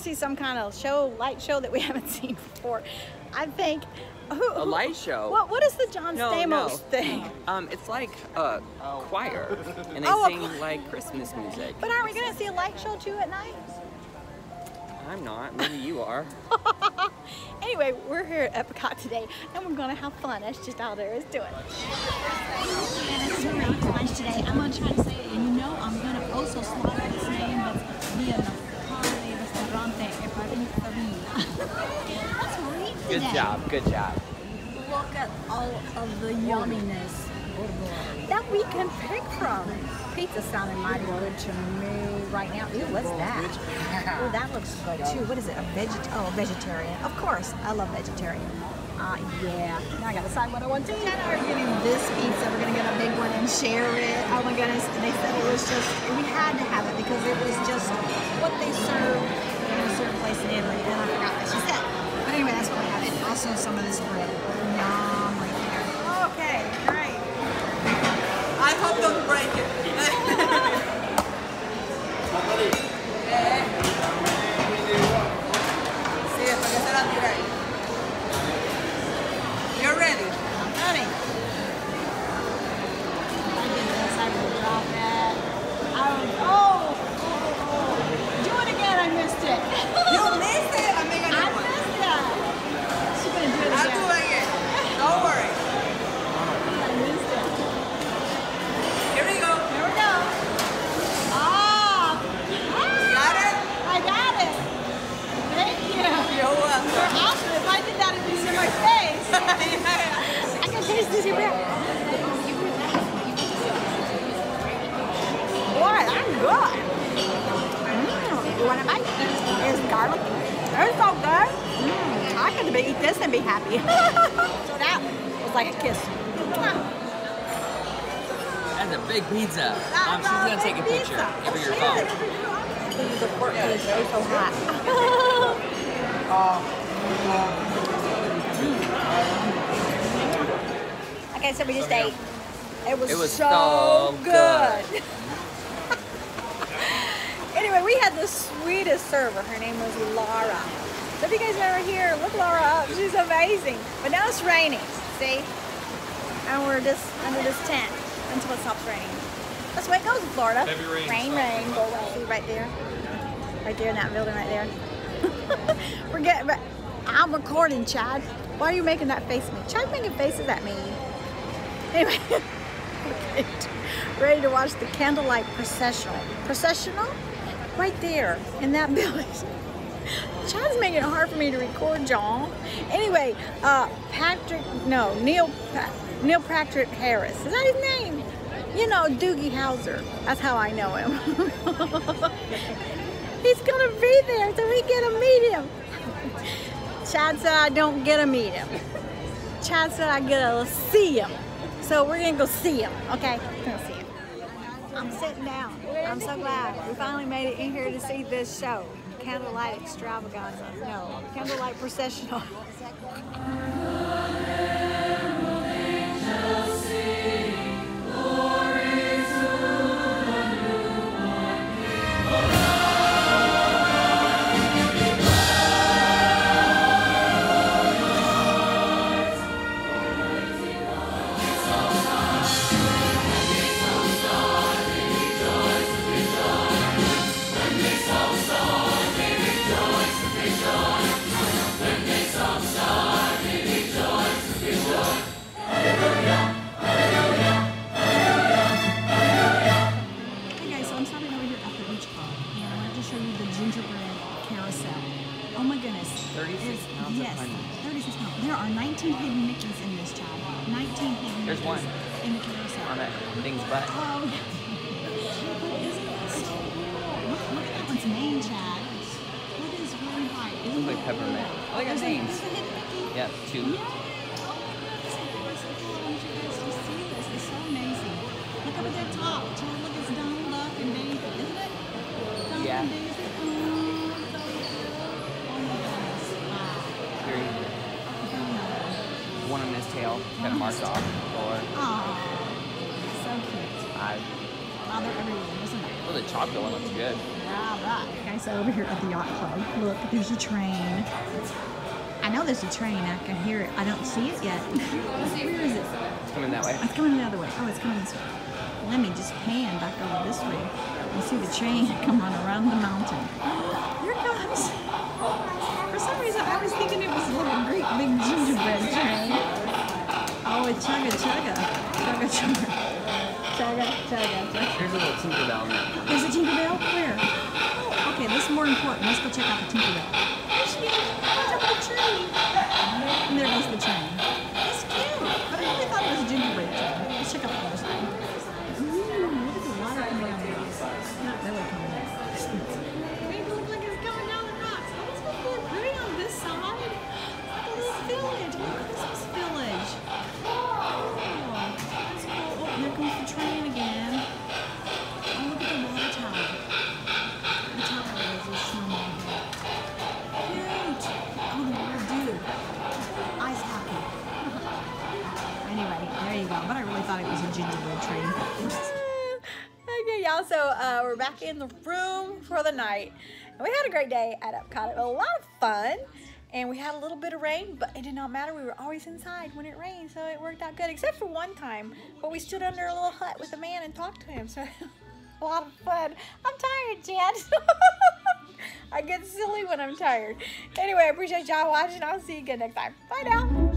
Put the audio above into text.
see some kind of show, light show that we haven't seen before. I think a light show. What is the John Stamos thing? It's like a choir, and they sing like Christmas music. But aren't we going to see a light show too at night? I'm not. Maybe you are. Anyway, we're here at Epcot today, and we're going to have fun. That's just all there is to it. Today, I'm going to try to say it, and you know I'm going to also slaughter this name, but via the carne restaurante Eparina. Let's read today. Good job, good job. Look at all of the yumminess that we can pick from. Pizza sounding mighty good to me right now. Ew, what's that? Oh, that looks good too. What is it? A vegetarian. Of course, I love vegetarian. Yeah. Now I gotta decide what I want to eat. We're getting this pizza. We're gonna get a big one and share it. Oh my goodness. They said it was just, we had to have it because it was just what they served in a certain place in Italy. And I forgot what she said. But anyway, that's what I had. And also some of this bread. Nom right there. Okay, great. I hope they'll break it. You're ready. I'm ready. I did this. I will drop it. I will. Oh! Do it again. I missed it. You missed it? I'm making it. I missed it. She's going to do it again. I'm doing it. Don't worry. I missed it. Here we go. Here we go. You got it? I got it. Thank you. You're welcome. You're awesome. If I did that, it'd be in my face. I can taste this here. Boy, I'm good. You want a bite? It's garlic. It's so good. I could eat this and be happy. So that was like a kiss. That's a big pizza. She's going to take a pizza. Picture. Give her your phone. The pork is so hot. Okay, so we just ate. It was so good. Anyway, we had the sweetest server. Her name was Laura. So if you guys are ever here, look Laura up. She's amazing. But now it's raining, see? And we're just under this tent until it stops raining. That's the way it goes in Florida. Rain, rain, go away. See right there? Right there in that building right there. We're getting, but I'm recording, Chad. Why are you making that face at me? Try making faces at me. Anyway, okay. Ready to watch the candlelight processional. Processional? Right there in that building. Chad's making it hard for me to record, y'all. Anyway, Neil Patrick Harris. Is that his name? You know, Doogie Howser. That's how I know him. He's gonna be there, so we get to meet him. Chad said I don't get to meet him. Chad said I get to see him. So we're going to go see him, okay? We're going to see him. I'm sitting down. I'm so glad. We finally made it in here to see this show. Candlelight extravaganza. No, candlelight processional. Off the floor. Aww, so cute. They're everywhere. There's a Well, the chocolate one looks good. Yeah, right. Okay, so over here at the Yacht Club, look, there's a train. I know there's a train. I can hear it. I don't see it yet. Where is it? It's coming that way. It's coming the other way. Oh, it's coming this way. Let me just pan back over this way and see the train come on around the mountain. Here it comes. For some reason, I was thinking it was a little great big gingerbread train. Oh, it's chugga chugga. Chugga chugga. Chugga chugga. Here's a little Tinkerbell now. There's a Tinkerbell? Where? Oh, okay, this is more important. Let's go check out the Tinkerbell. And there goes the train. It's cute, but I really thought it was a gingerbread train. Let's check out the other side. Ooh, look at the water coming down the rocks. It's not really coming down. It looks like it's coming down the rocks. Oh, it's really pretty on this side. Look at this village. Look at this village. Oh, that's cool. Oh, here comes the train again. Oh, look at the water tower. The tower is a snowman. Cute. Oh, the water dew. Anyway, there you go. But I really thought it was a gingerbread train. Okay, y'all. So we're back in the room for the night. And we had a great day at Epcot. A lot of fun. And we had a little bit of rain, but it did not matter. We were always inside when it rained, so it worked out good. Except for one time, but we stood under a little hut with a man and talked to him. So a lot of fun. I'm tired, Jan. I get silly when I'm tired. Anyway, I appreciate y'all watching. I'll see you again next time. Bye now.